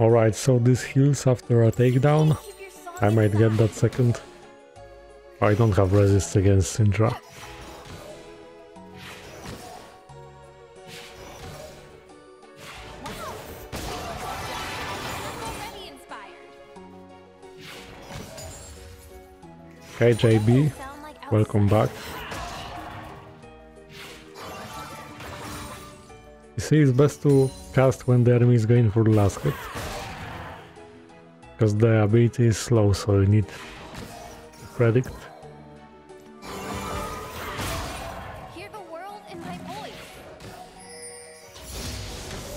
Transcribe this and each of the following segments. Alright, so this heals after a takedown. I might get that second. I don't have resist against Syndra. Okay, JB, welcome back. You see, it's best to cast when the enemy is going for the last hit, because the ability is slow, so you need to predict. Hear the world in my voice.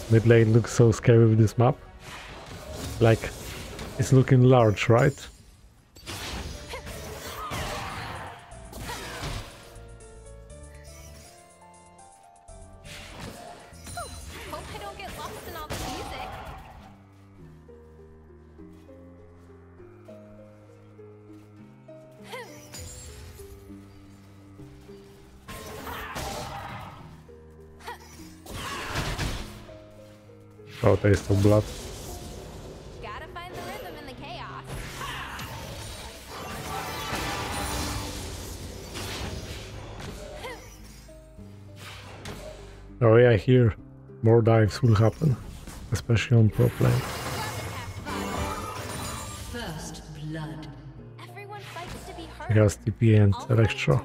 Mid lane looks so scary with this map. Like, it's looking large, right? Oh, taste of blood. Gotta find the rhythm in the chaos. Oh yeah, here more dives will happen, especially on pro play. First blood. Everyone fights to be heard. He has TP and Electro.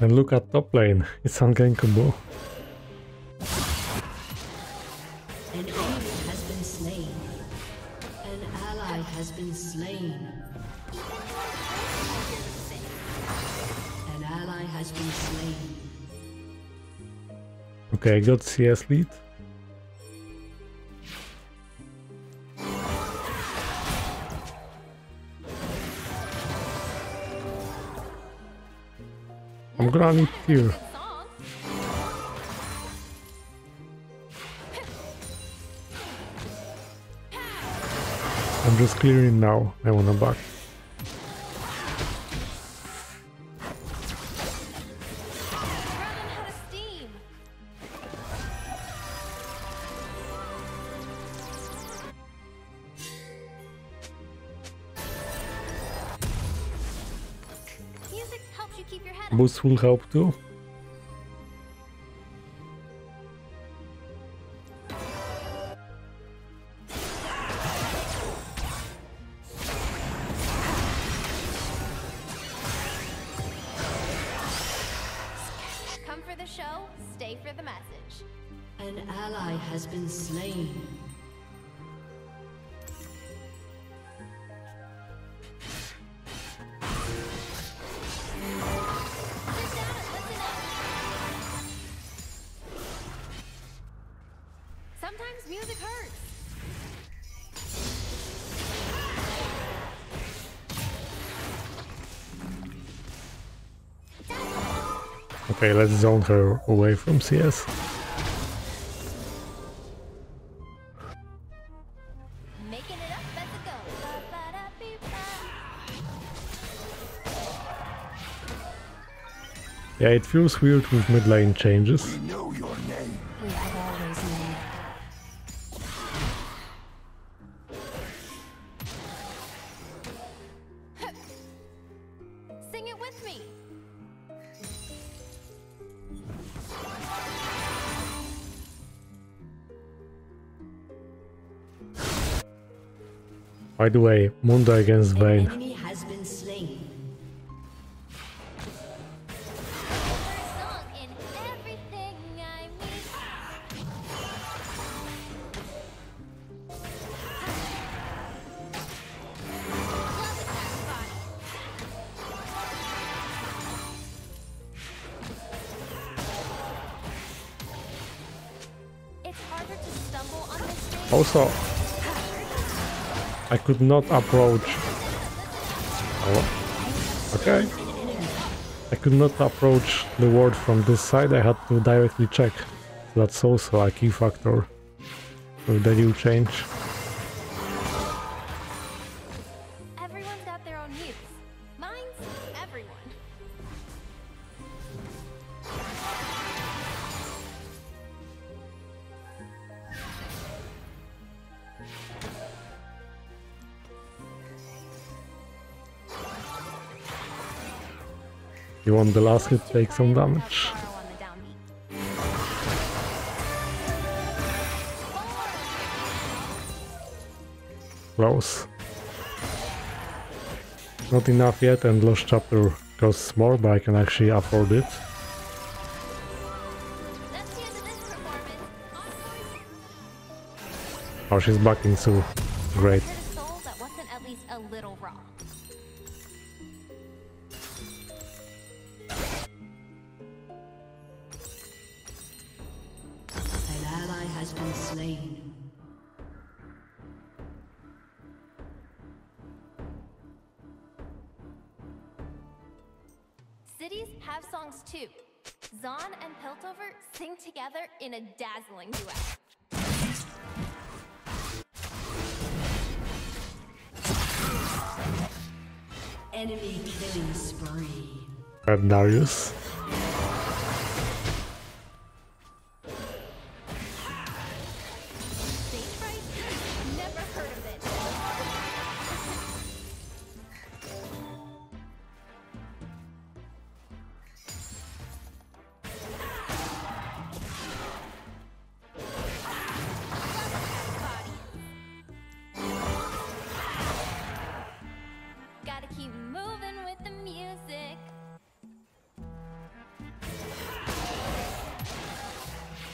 And look at top lane, it's ungankable. An enemy has been slain. An ally has been slain. An ally has been slain. Okay, I got CS lead. I'm gonna leap here. I'm just clearing now. I wanna back. Boost will help too. Come for the show, stay for the message. An ally has been slain. Okay, let's zone her away from CS. Making it up as it goes. Yeah, it feels weird with mid lane changes. We know your name. We have always known. By the way, Mundo against Vayne. Also, I could not approach. Oh, okay. I could not approach the ward from this side. I had to directly check. That's also a key factor for the new change. Everyone's got their own news. Mine's everyone. You want the last hit, take some damage. Close. Not enough yet, and Lost Chapter costs more, but I can actually afford it. Oh, she's backing, so great. In a dazzling duet. Enemy killing spree. And Darius.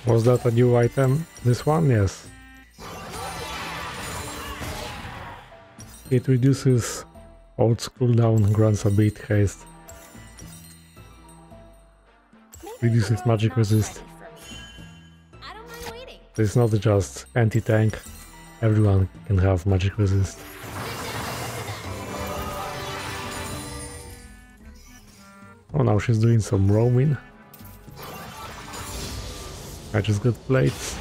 Was that a new item? This one? Yes. It reduces old school down, grants a bit haste. Reduces magic resist. It's not just anti-tank, everyone can have magic resist. Oh, now she's doing some roaming. I just got plates.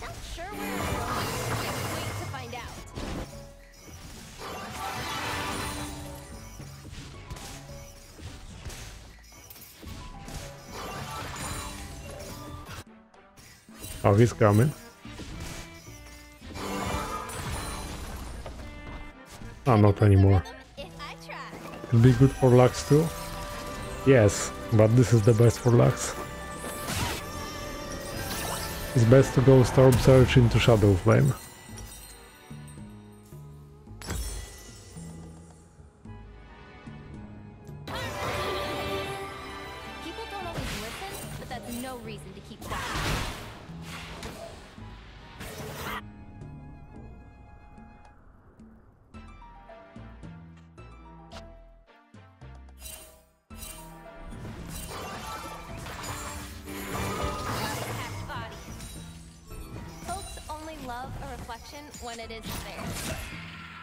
Not sure where we're going. Can't wait to find out. Oh, he's coming. Oh, not anymore. It'll be good for Lux too? Yes, but this is the best for Lux. It's best to go Storm Surge into Shadow Flame. People don't always listen, but that's no reason to keep quiet.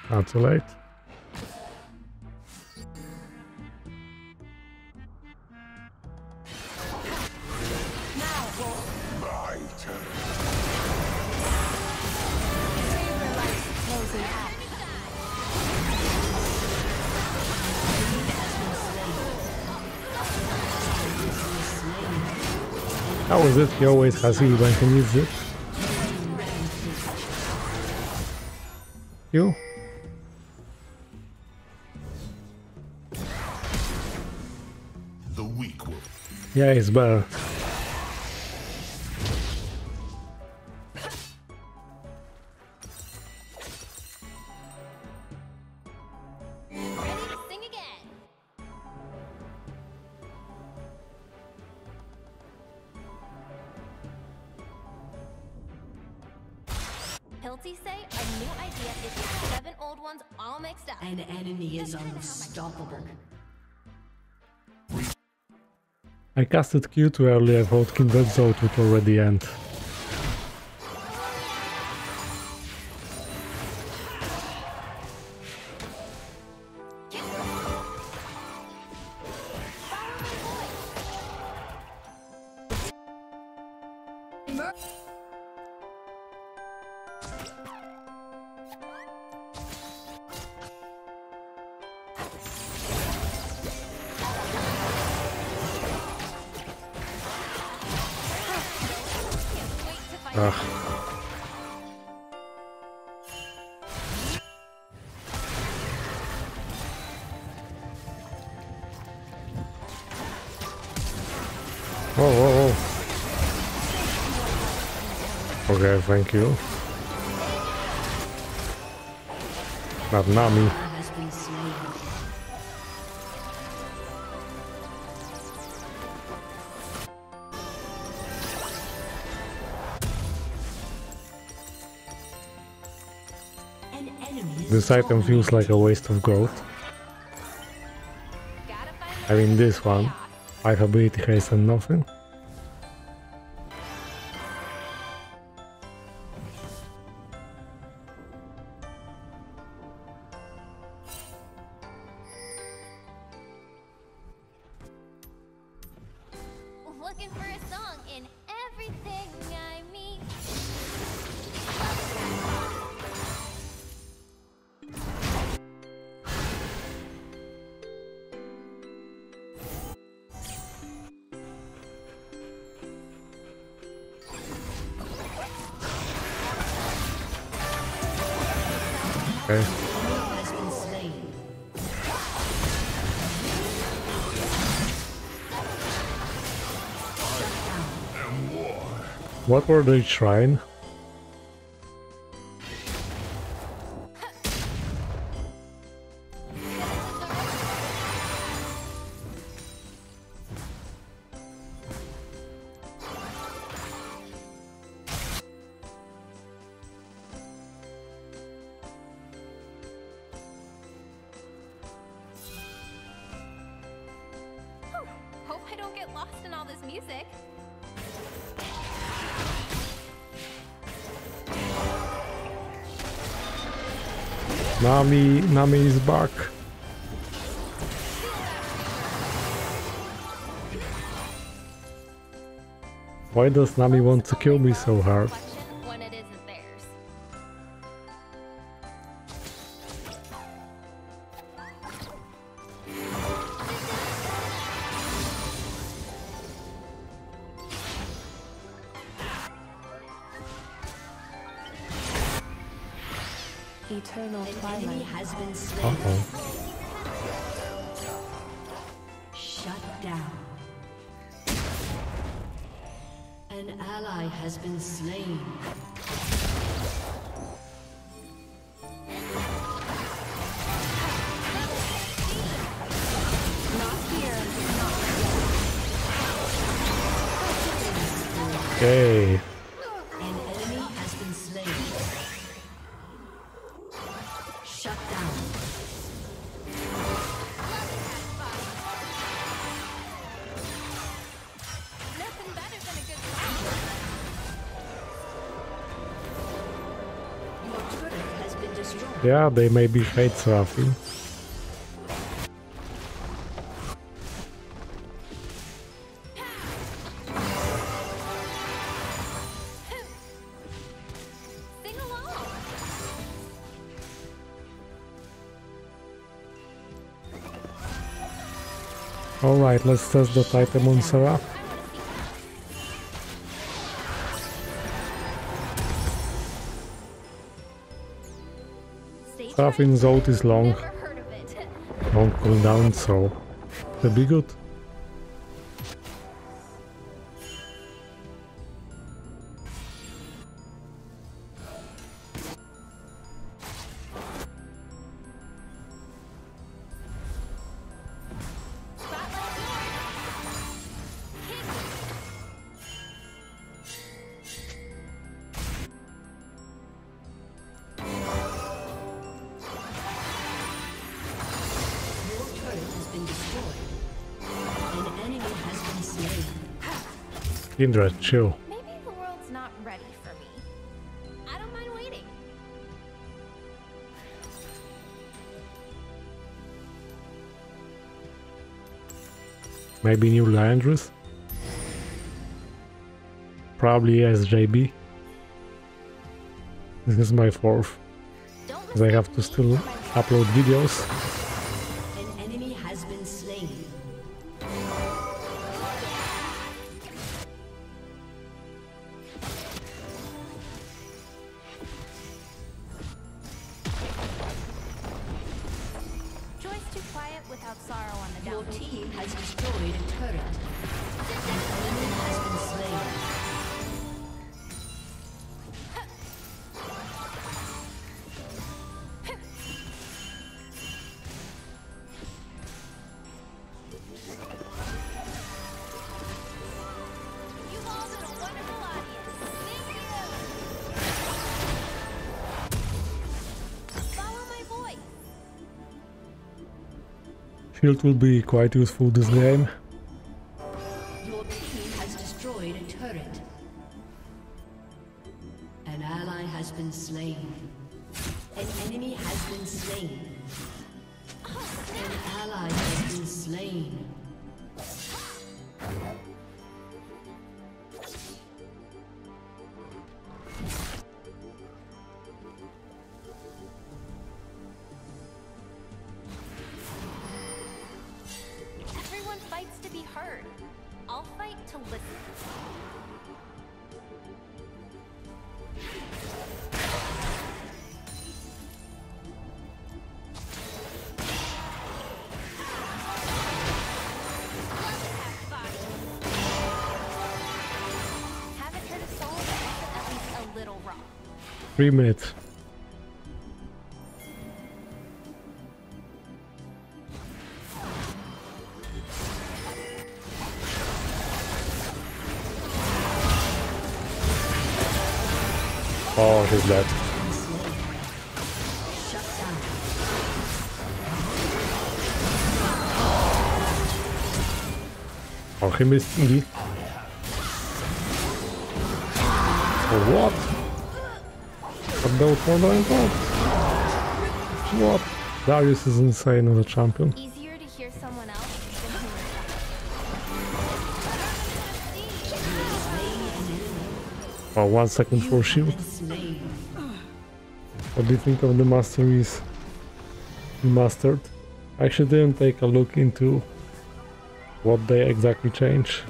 Not too late. How is it? He always has heal when he needs it. You? Yeah, it's better. I casted Q too early, I thought Kindred so it would already end. Ach. Oh, oh, oh. Okay, thank you. Not Nami. This item feels like a waste of gold. I mean this one. 5 ability haste and nothing. Looking for a song in everything I mean. Okay. What were they trying? Hope I don't get lost in all this music. Nami is back. Why does Nami want to kill me so hard? Eternal twilight has been slain. Shut down. An ally has been slain. Not here. Okay. Yeah, they maybe hate Seraphine. Alright, let's test that item on Seraphine. Seraphine's ult is long, long cooldown, so that'd be good. Kindred, chill. Maybe the world's not ready for me. I don't mind waiting. Maybe new Landris? Probably SJB. This is my fourth. Because I have to still upload videos. Your team has destroyed a turret. The enemy has been slain. Shield will be quite useful this game. Your team has destroyed a turret. An ally has been slain. An enemy has been slain. An ally has been slain. Minutes. Oh, he's dead. Oh, he missed me. Oh, what? What? Darius is insane as a champion. Easier to hear someone else than him herself. Oh, 1 second for shield. What do you think of the masteries? Mastered? I actually didn't take a look into what they exactly change.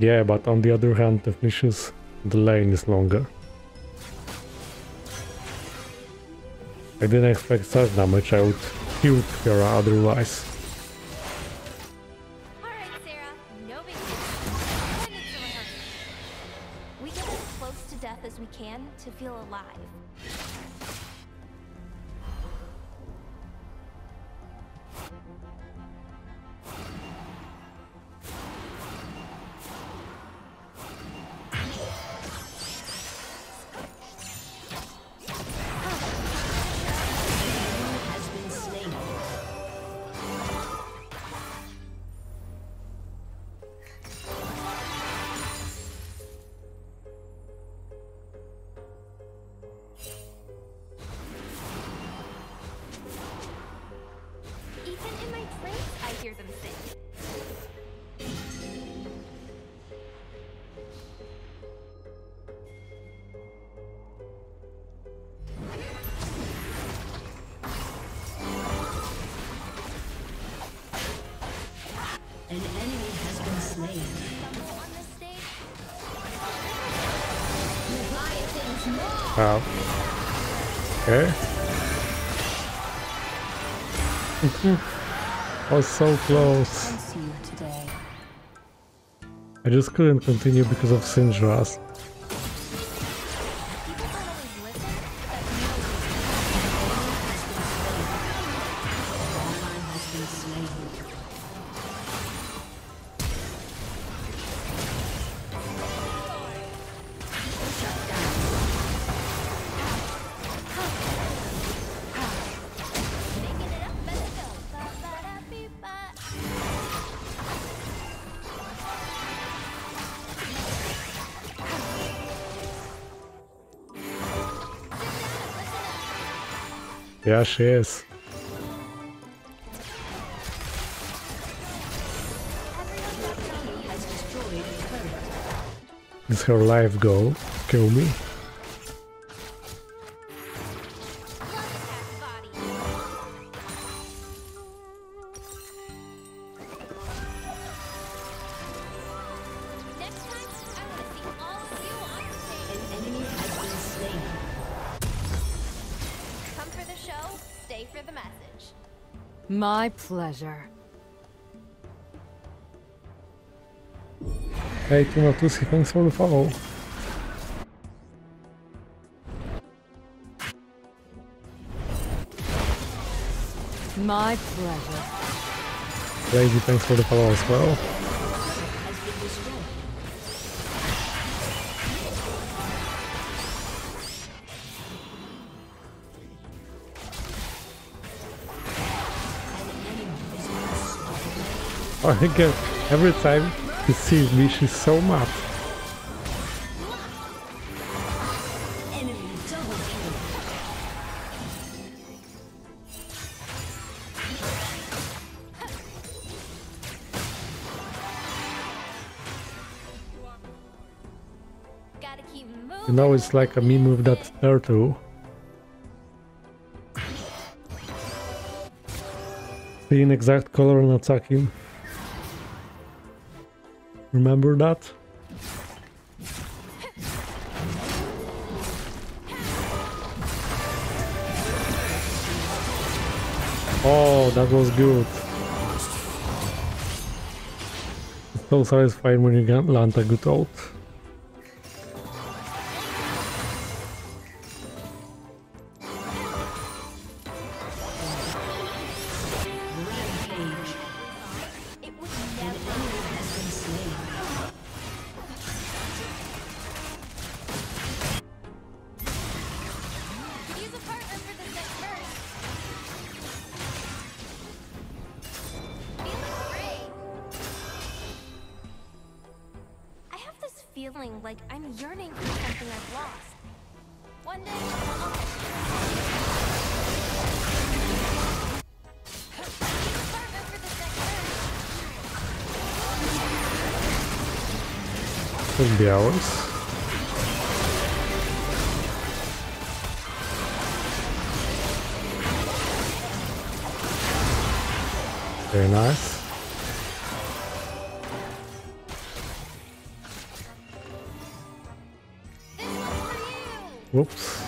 Yeah, but on the other hand, definitions, the lane is longer. I didn't expect such damage, I would kill Fiora otherwise. Alright, Sarah, no big deal. We get as close to death as we can to feel alive. I was so close. I just couldn't continue because of Syndra. Yeah, she is. It's her life goal. Kill me. stay for the message. My pleasure. Hey, tu notuski, thanks for the follow. My pleasure. Lady, thanks for the follow as well. Oh, again, every time she sees me, she's so mad. You know, it's like a meme with that turtle. See an exact color and attack him. Remember that? Oh, that was good. It's so satisfying when you can land a good ult. It'll be ours. Very nice. Whoops.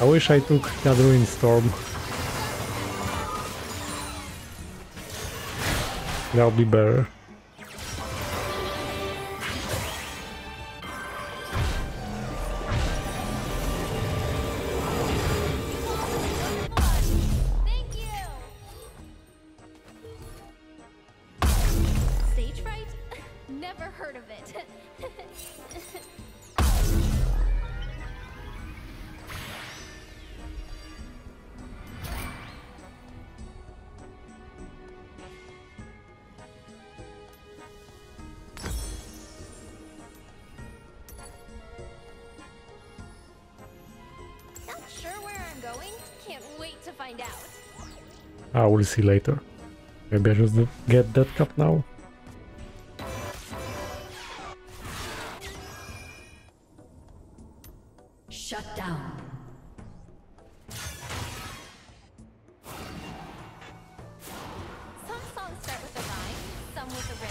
I wish I took Gathering Storm. That'll be better. Thank you. Stage fright? Never heard of it. I will see later. Maybe I just get that cup now. Shut down. Some songs start with a rhyme, some with a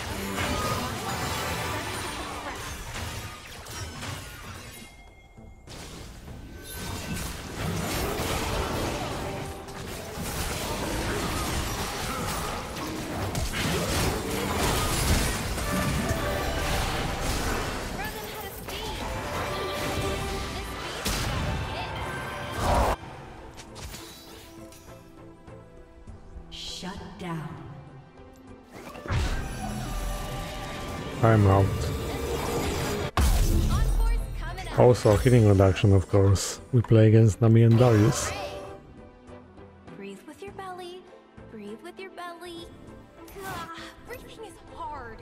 I'm out. Also hitting reduction, of course. We play against Nami and Darius. Breathe with your belly. Breathe with your belly. Ah, breathing is hard.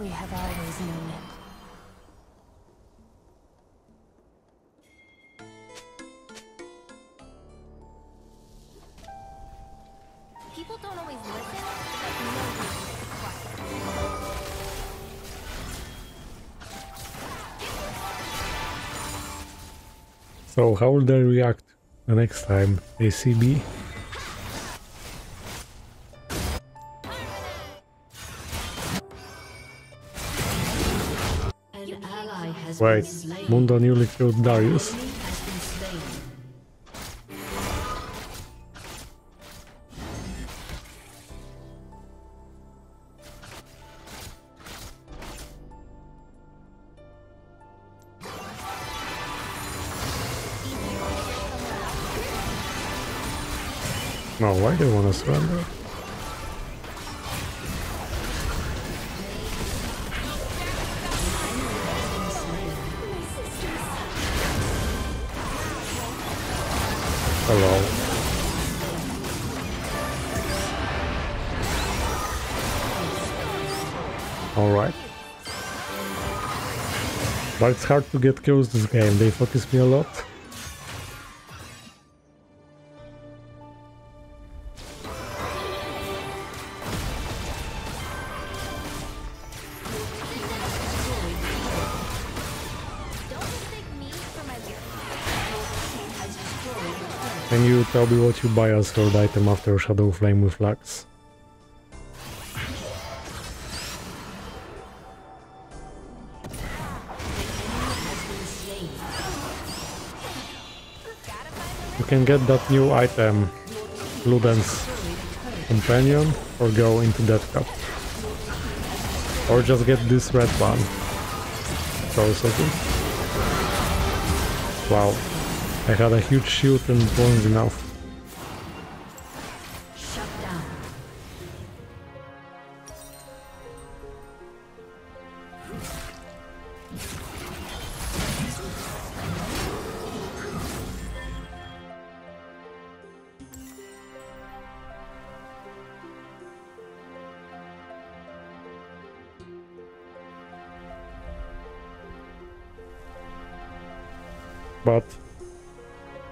We have always known it. People don't always listen, so how will they react the next time they see me? Wait, Mundo newly killed Darius. No, why do you want to surrender? Hello. Alright. But it's hard to get kills this game, they focus me a lot. Can you tell me what you buy as gold item after Shadow Flame with Lux? You can get that new item, Luden's Companion, or go into that cup. Or just get this red one. So something. Wow. I had a huge shield and it wasn't enough. Shut down. But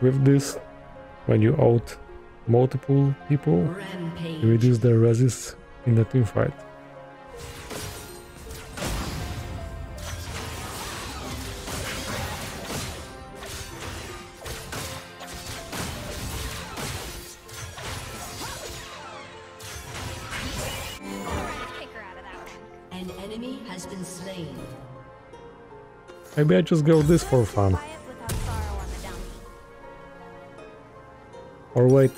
with this, when you out multiple people, you reduce their resist in the team fight. An enemy has been slain. Maybe I just go this for fun. Or wait,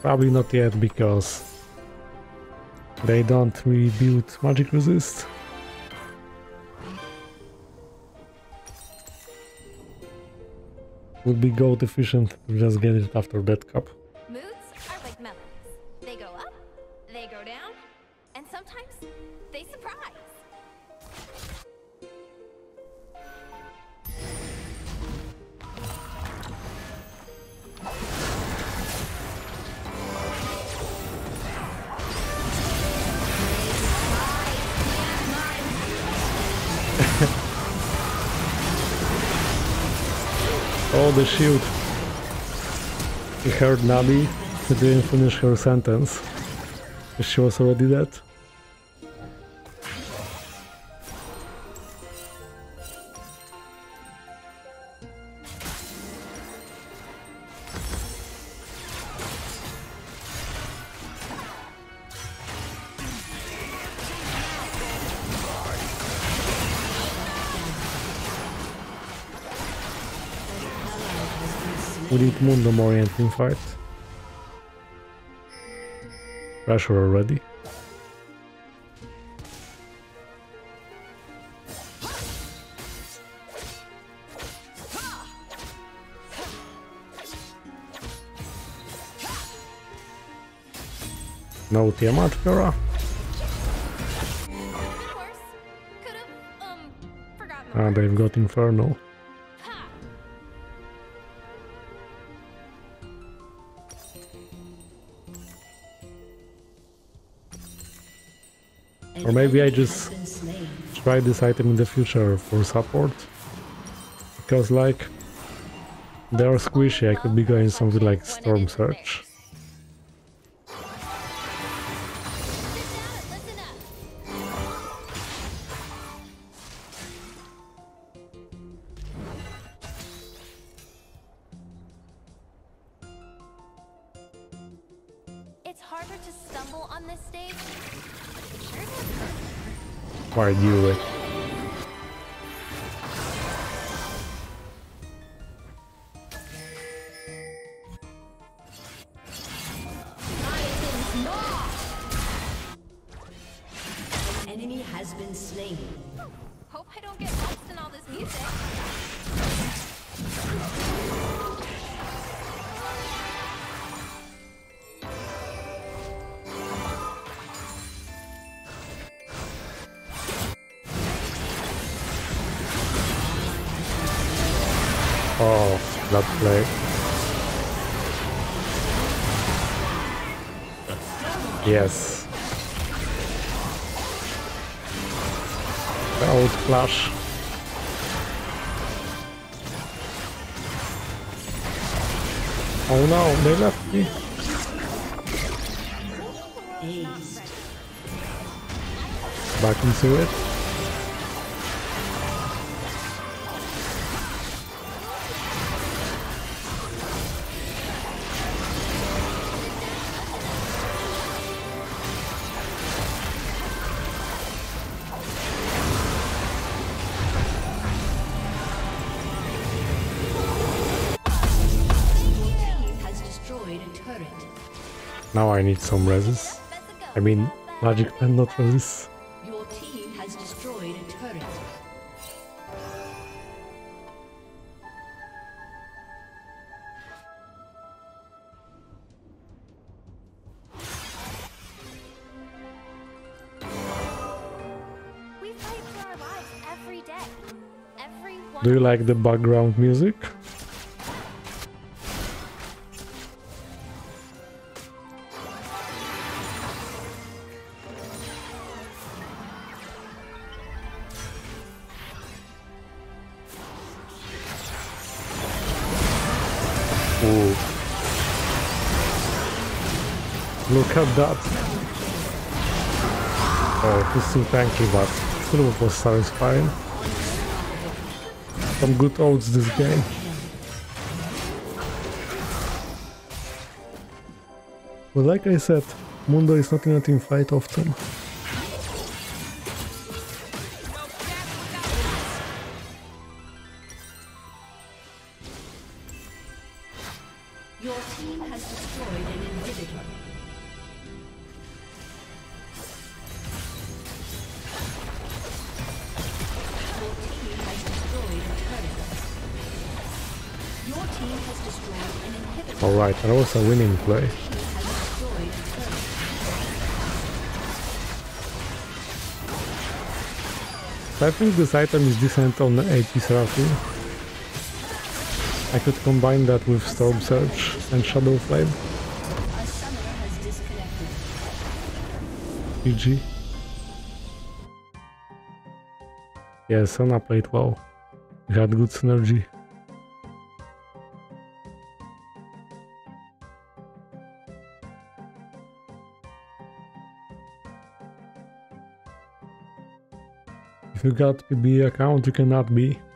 probably not yet, because they don't rebuild magic resist. Would be gold efficient to just get it after that cup. Moods are like melons. They go up, they go down, and sometimes they surprise. Oh, the shield. You heard Nami, who didn't finish her sentence. She was already dead. We need Mundo more in team fight. Pressure already. No Tiamat, Fiora. Ah, they've got Infernal. Or maybe I just try this item in the future for support, because like they are squishy, I could be going something like Storm Surge. harder to stumble on this stage, sure does. Or you would. Yes. The old flash. Oh no, they left me. Back into it. Now I need some reses. I mean, magic and not reses. Your team has destroyed a turret. We fight for our lives every day. Do you like the background music? Look at that! Oh, he's too tanky, but still was satisfying. Some good odds this game. But like I said, Mundo is not in a team fight often. Alright, that was a winning play. I think this item is decent on the 80s Seraphine. I could combine that with Storm Surge and Shadow Flame. GG. Yeah, Sona played well. We had good synergy. If you got PB account, you cannot be.